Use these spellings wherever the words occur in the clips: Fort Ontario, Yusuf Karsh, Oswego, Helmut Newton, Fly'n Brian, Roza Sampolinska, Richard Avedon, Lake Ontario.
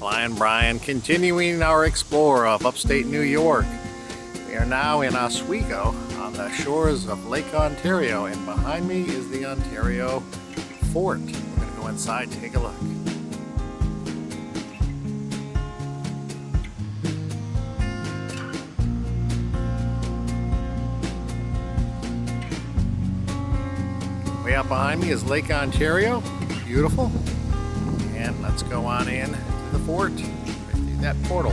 Fly'n Brian, continuing our explore of upstate New York. We are now in Oswego on the shores of Lake Ontario, and behind me is the Ontario Fort. We're going to go inside, take a look. Way out behind me is Lake Ontario, beautiful. And let's go on in to the fort, right through that portal.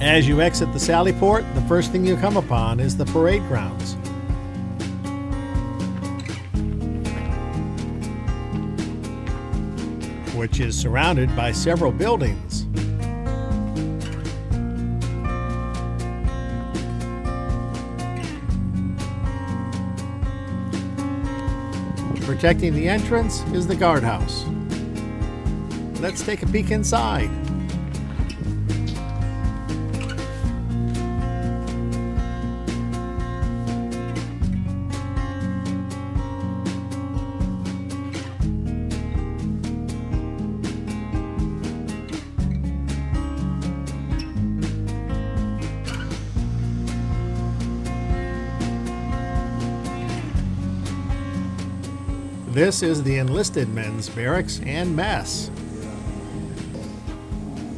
As you exit the Sally Port, the first thing you come upon is the parade grounds. Which is surrounded by several buildings. Protecting the entrance is the guardhouse. Let's take a peek inside. This is the enlisted men's barracks and mess.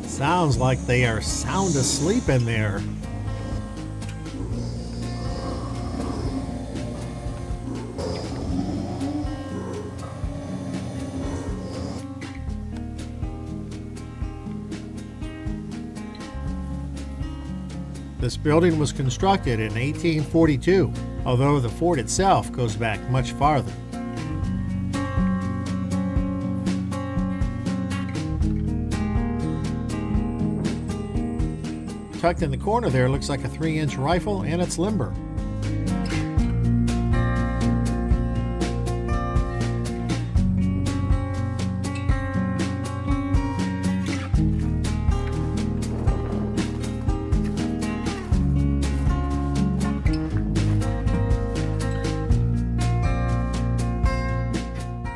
Sounds like they are sound asleep in there. This building was constructed in 1842, although the fort itself goes back much farther. Tucked in the corner there looks like a 3-inch rifle, and it's limber.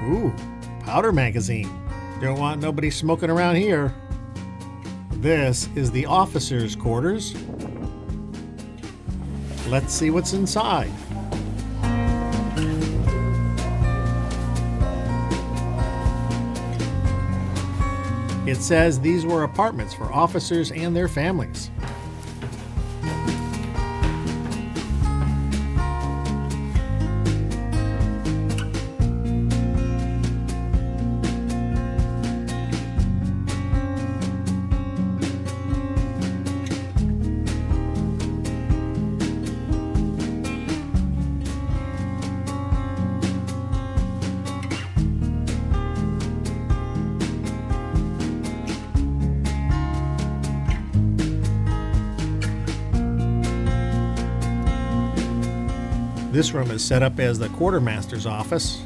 Ooh, powder magazine. Don't want nobody smoking around here. This is the officers' quarters. Let's see what's inside. It says these were apartments for officers and their families. This room is set up as the quartermaster's office.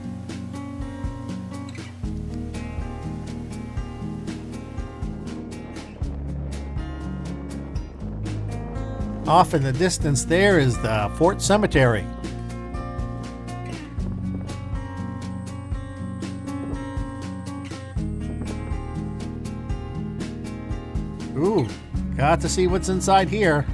Off in the distance there is the Fort Cemetery. Ooh, got to see what's inside here.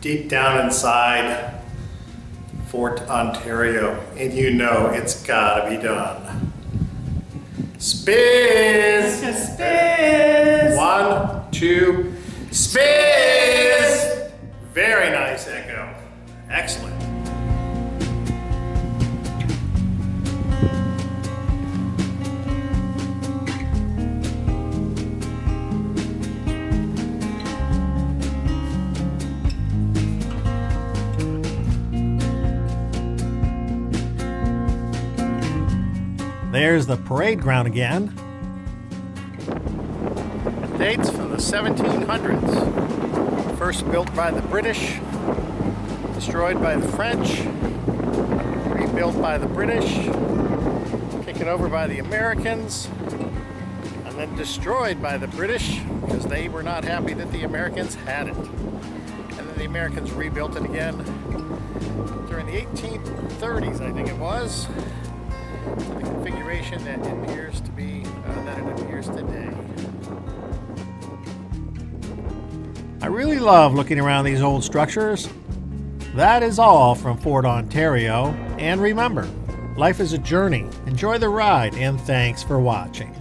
Deep down inside Fort Ontario, and you know it's gotta be done. Spizz! Spizz! 1, 2, spizz! Very nice echo. Excellent. There's the parade ground again. It dates from the 1700s. First built by the British, destroyed by the French, built by the British, taken over by the Americans, and then destroyed by the British because they were not happy that the Americans had it. And then the Americans rebuilt it again during the 1830s, I think it was, the configuration that appears to be that it appears today. I really love looking around these old structures. That is all from Fort Ontario, and remember, life is a journey. Enjoy the ride, and thanks for watching.